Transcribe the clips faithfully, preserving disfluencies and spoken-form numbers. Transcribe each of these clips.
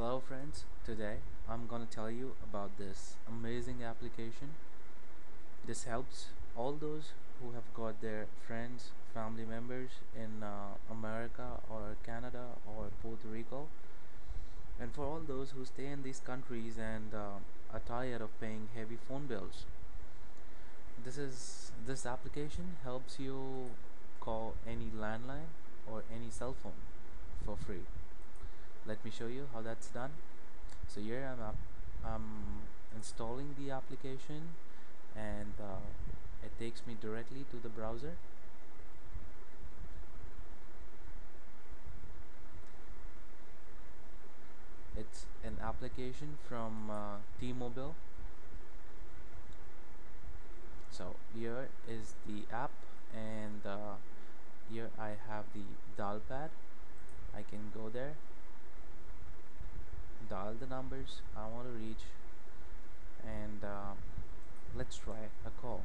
Hello friends, today I'm gonna tell you about this amazing application. This helps all those who have got their friends, family members in uh, America or Canada or Puerto Rico, and for all those who stay in these countries and uh, are tired of paying heavy phone bills. This is this application helps you call any landline or any cell phone for free. Let me show you how that's done. So here I'm, up, I'm installing the application, and uh, it takes me directly to the browser. It's an application from uh, T-Mobile. So here is the app, and uh, here I have the dial pad. I can go there, dial the numbers I want to reach, and uh, let's try a call.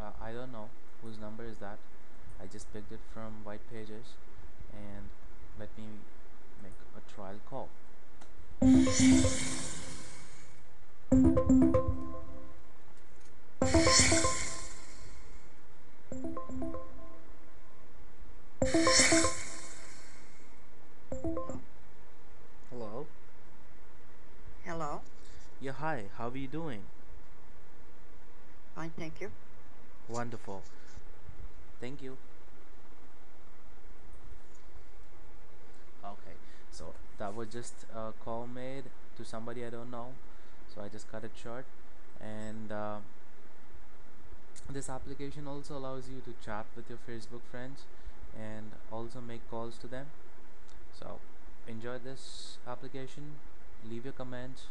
uh, I don't know whose number is that. I just picked it from White Pages, and let me make a trial call. Hello? Hello? Yeah, hi, how are you doing? Fine, thank you. Wonderful. Thank you. Okay, so that was just a call made to somebody I don't know, so I just cut it short. And uh, this application also allows you to chat with your Facebook friends and also make calls to them. So enjoy this application. Leave your comments.